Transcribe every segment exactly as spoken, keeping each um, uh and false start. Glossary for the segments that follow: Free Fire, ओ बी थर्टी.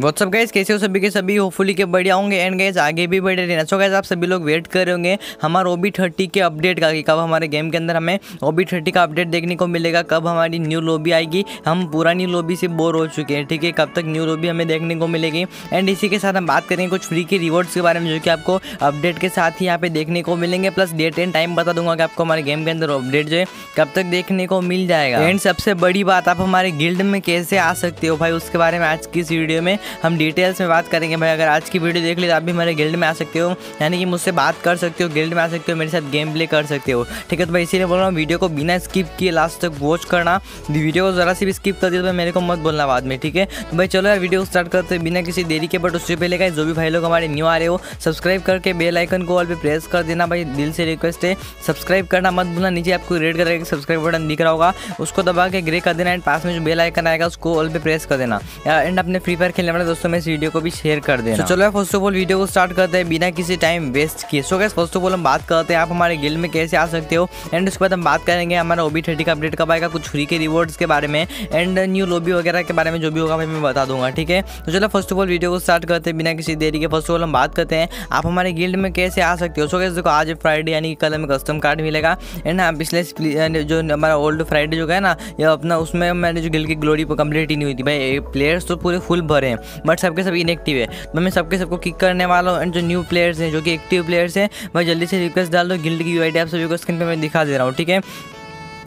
What's up guys, कैसे हो सभी के सभी। होपफुली के बढ़िया होंगे एंड गाइज आगे भी बढ़े रहना। सो गाइज, आप सभी लोग वेट कर रहे होंगे हमारे ओ बी थर्टी के अपडेट का कि कब हमारे गेम के अंदर हमें ओ बी थर्टी का अपडेट देखने को मिलेगा, कब हमारी न्यू लॉबी आएगी। हम पुरानी लॉबी से बोर हो चुके हैं, ठीक है, कब तक न्यू लॉबी हमें देखने को मिलेगी। एंड इसी के साथ हम बात करेंगे कुछ फ्री के रिवॉर्ड्स के बारे में जो कि आपको अपडेट के साथ ही यहाँ पे देखने को मिलेंगे। प्लस डेट एंड टाइम बता दूंगा कि आपको हमारे गेम के अंदर अपडेट जो है कब तक देखने को मिल जाएगा। एंड सबसे बड़ी बात, आप हमारे गिल्ड में कैसे आ सकते हो भाई, उसके बारे में आज की इस वीडियो में हम डिटेल्स में बात करेंगे भाई। अगर आज की वीडियो देख ले तो आप भी हमारे गिल्ड में आ सकते हो, यानी कि मुझसे बात कर सकते हो, गिल्ड में आ सकते हो, मेरे साथ गेम प्ले कर सकते हो, ठीक है। तो भाई इसीलिए बोल रहा हूँ वीडियो को बिना स्किप किए लास्ट तक वॉच करना। वीडियो को जरा सी भी स्किप कर दिया तो मेरे को मत बोलना बाद में, ठीक है। तो भाई चलो यार वीडियो स्टार्ट करते हैं बिना किसी देरी के। बट उससे पहले का जो भी भाई लोग हमारे न्यू आ रहे हो, सब्सक्राइब करके बेल आइकन को ऑल पे प्रेस कर देना भाई, दिल से रिक्वेस्ट है। सब्सक्राइब करना मत भूलना, नीचे आपको रेड कलर का सब्सक्राइब बटन दिख रहा होगा, उसको दबा के ग्रे कर देना एंड पास में जो बेल आइकन आएगा उसको ऑल पे प्रेस कर देना। एंड अपने फ्री फायर खेलने वाले दोस्तों में इस वीडियो को भी शेयर कर देना। so, चलो फर्स्ट ऑफ ऑल वीडियो को स्टार्ट करते हैं बिना किसी टाइम वेस्ट किए। So guys, first of all हम बात करते हैं आप हमारे गिल्ड में कैसे आ सकते हो। एंड उसके बाद हम बात करेंगे हमारा ओ बी थर्टी का अपडेट कब आएगा, कुछ फ्री के रिवॉर्ड्स के बारे में एंड न्यू लॉबी वगैरह के बारे में जो भी होगा भाई मैं बता दूंगा, ठीक है। तो चलो फर्स्ट ऑफ ऑल वीडियो को स्टार्ट करते हैं बिना किसी देरी के। फर्स्ट ऑफ ऑल हम बात करते हैं आप हमारे गिल्ड में कैसे आ सकते हो। सो गाइस देखो, आज फ्राइडे यानी कल हमें कस्टम कार्ड मिलेगा। एंड हाँ, पिछले जो हमारा ओल्ड फ्राइडे जो है ना अपना, उसमें मैंने जो गिल्ड की ग्लोरी कंप्लीट ही नहीं हुई थी भाई। प्लेयर्स तो पूरे फुल भरे हैं बट सबके सब इनएक्टिव है, तो मैं सबके सबको किक करने वाला हूँ। एंड जो न्यू प्लेयर्स हैं जो कि एक्टिव प्लेयर्स हैं भाई, जल्दी से रिक्वेस्ट डाल दो। गिल्ड की यूआईडी आप सभी को स्क्रीन पे मैं दिखा दे रहा हूँ, ठीक है।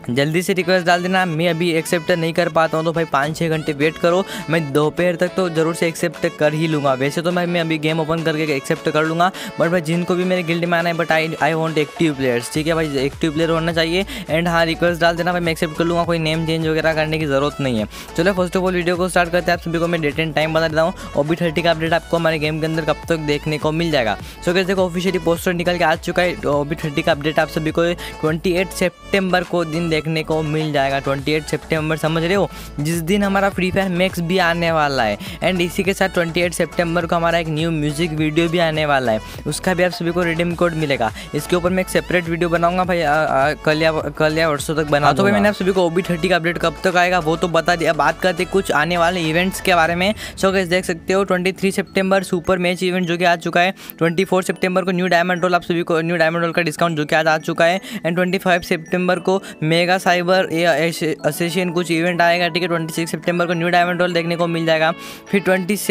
जल्दी से रिक्वेस्ट डाल देना। मैं अभी एक्सेप्ट नहीं कर पाता हूँ तो भाई पाँच छः घंटे वेट करो, मैं दोपहर तक तो ज़रूर से एक्सेप्ट कर ही लूँगा। वैसे तो मैं मैं अभी गेम ओपन करके एक्सेप्ट कर लूँगा, बट भाई जिनको भी मेरे गिल्ड में आना है, but I I want active players, ठीक है भाई, एक्टिव प्लेयर होना चाहिए। एंड हाँ, रिक्वेस्ट डाल देना भाई, मैं एक्सेप्ट कर लूँगा, कोई नेम चेंज वगैरह करने की जरूरत नहीं है। चलो फर्स्ट ऑफ ऑल वीडियो को स्टार्ट करते हैं। आप सभी को मैं डेट एंड टाइम बता देता हूँ। ओ बी थर्टी का अपडेट आपको हमारे गेम के अंदर कब तक देखने को मिल जाएगा। सो कैसे देखो, ऑफिशियली पोस्टर निकल के आ चुका है। ओ बी थर्टी का अपडेट आप सभी को ट्वेंटी एट सेप्टेम्बर को दिन देखने को मिल जाएगा। अट्ठाईस सितंबर समझ रहे हो, जिस दिन हमारा फ्री फायर मैक्स भी आने वाला है। एंड इसी के साथ अट्ठाईस सितंबर को हमारा एक न्यू म्यूजिक वीडियो भी आने वाला है, उसका भी आप सभी को रिडीम कोड मिलेगा। इसके ऊपर मैं एक सेपरेट वीडियो बनाऊंगा भाई, आ, आ, कल या कल या वर्षों तक बना। तो भाई मैंने आप सभी को ओ बी थर्टी का अपडेट कब तक आएगा वो तो बता दिया। बात करते कुछ आने वाले इवेंट्स के बारे में। सो गाइस देख सकते हो तेईस सितंबर सुपर मैच इवेंट जो कि आ चुका है। चौबीस सितंबर को न्यू डायमंड रोल, आप सभी को न्यू डायमंड रोल का डिस्काउंट जो कि आज आ चुका है। एंड पच्चीस सितंबर को मेगा साइबर एसोसिएशन कुछ इवेंट आएगा, ठीक है। छब्बीस सितंबर को न्यू डायमंड रोल देखने को मिल जाएगा। फिर सत्ताईस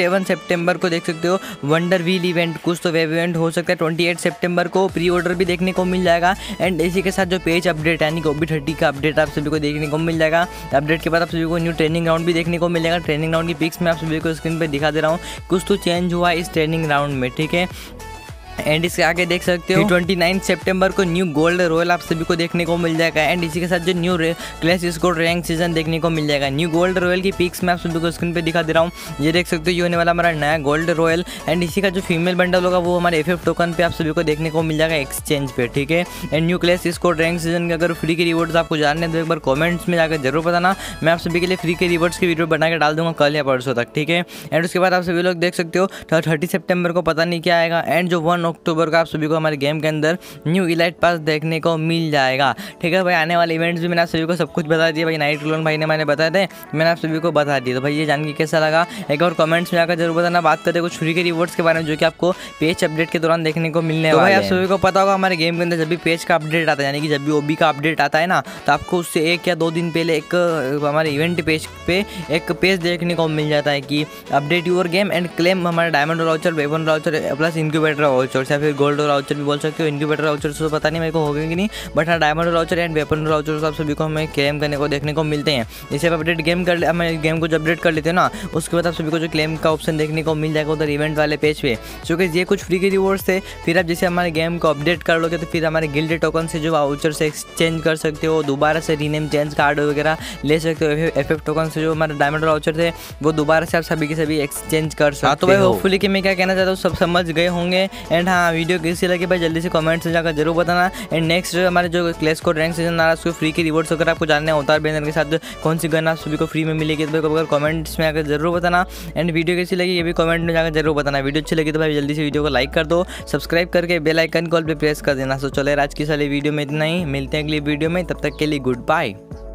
सितंबर को देख सकते हो वंडर व्हील इवेंट, कुछ तो वेव इवेंट हो सकता है। अट्ठाईस सितंबर को प्री ऑर्डर भी देखने को मिल जाएगा। एंड इसी के साथ जो पेज अपडेट यानी कि ओ बी थर्टी का अपडेट आप सभी को देखने को मिल जाएगा। अपडेट के बाद आप सभी को न्यू ट्रेनिंग राउंड भी देखने को मिलेगा। ट्रेनिंग राउंड की पिक्स मैं आप सभी को स्क्रीन पर दिखा दे रहा हूँ, कुछ तो चेंज हुआ इस ट्रेनिंग राउंड में, ठीक है। एंड इसके आगे देख सकते हो उनतीस सितंबर को न्यू गोल्ड रॉयल आप सभी को देखने को मिल जाएगा। एंड इसी के साथ जो new clash score rank season देखने को मिल जाएगा। न्यू गोल्ड रॉयल की पिक्स मैं आप सभी को स्क्रीन पे दिखा दे रहा हूँ, ये देख सकते हो ये होने वाला हमारा नया गोल्ड रॉयल। एंड इसी का जो फीमेल बंडल होगा वो हमारे एफ एफ टोकन पे आप सभी को देखने को मिल जाएगा एक्सचेंज पे, ठीक है। And new clash score rank season के अगर फ्री के रिवॉर्ड्स आपको जानने तो एक बार कॉमेंट्स में जाकर जरूर बताना, मैं आप सभी के लिए फ्री के रिवॉर्ड्स की वीडियो बना के डाल दूँगा कल या परसों तक, ठीक है। एंड उसके बाद आप सभी लोग देख सकते हो थर्टी सेप्टेम्बर को पता नहीं क्या आएगा। एंड जो वन अक्टूबर का आप सभी को हमारे गेम के अंदर न्यू इलाइट पास देखने को मिल जाएगा, ठीक है भाई। आने वाले इवेंट्स भी मैंने आप सभी को सब कुछ बता दिया भाई, नाइट क्लोन भाई ने मैंने बताया थे, मैंने आप सभी को बता दिया। तो भाई ये जान के कैसा लगा एक बार कमेंट्स में आकर जरूर बताना। बात करते कुछ फ्री के रिवॉर्ड्स के बारे में जो कि आपको पेज अपडेट के दौरान देखने को मिलने वाला है। आप सभी को पता होगा हमारे गेम के अंदर जब भी पेज का अपडेट आता है, यानी कि जब भी ओबी का अपडेट आता है ना, तो आपको उससे एक या दो दिन पहले एक हमारे इवेंट पेज पे एक पेज देखने को मिल जाता है कि update your game and claim हमारा diamond voucher, weapon voucher plus incubator voucher या फिर गोल्ड वाउचर भी बोल सकते हो। इनक्यूबेटर वाउचर से पता नहीं मेरे को होगा कि नहीं, बट हाँ diamond voucher and weapon voucher आप सभी को हमें क्लेम करने को देखने को मिलते हैं। इसे अपडेट गेम कर हमें गेम को जो अपडेट कर लेते हैं ना, उसके बाद आप सभी को जो क्लेम का ऑप्शन देखने को मिल जाएगा उधर इवेंट वाले पेज पे। सो गाइस ये कुछ फ्री के रिवॉर्ड्स थे। फिर आप जैसे हमारे गेम को अपडेट कर लोगे तो फिर हमारे गिल्ड टोकन से जो वाउचर से एक्सचेंज कर सकते हो, दोबारा से रीनेम चेंज कार्ड वगैरह ले सकते हो। एफएफ टोकन से जो हमारे डायमंड वाउचर थे वो दोबारा से आप सभी के सभी एक्सचेंज कर सकते हो। तो भाई होपफुली कि मैं क्या कहना चाहता हूँ सब समझ गए होंगे। एंड हाँ, वीडियो कैसी लगी भाई जल्दी से कमेंट्स में जाकर जरूर बताना। एंड नेक्स्ट हमारे जो क्लैश कोड रैंक सीजन आ रहा है उसको फ्री के रिवॉर्ड्स अगर आपको जानना है अवतार बैनर के साथ कौन सी गन आप सभी को फ्री में मिलेगी तो भाई कमेंट्स में आकर जरूर बताना। एंड वीडियो कैसी लगी ये भी कमेंट में जाकर जरूर बताना। वीडियो अच्छी लगी तो भाई जल्दी से वीडियो को लाइक कर दो, सब्सक्राइब करके बेल आइकन को ऑल पे प्रेस कर देना। सो चलो आज की सारी वीडियो में इतना ही, मिलते हैं अगली वीडियो में, तब तक के लिए गुड बाय।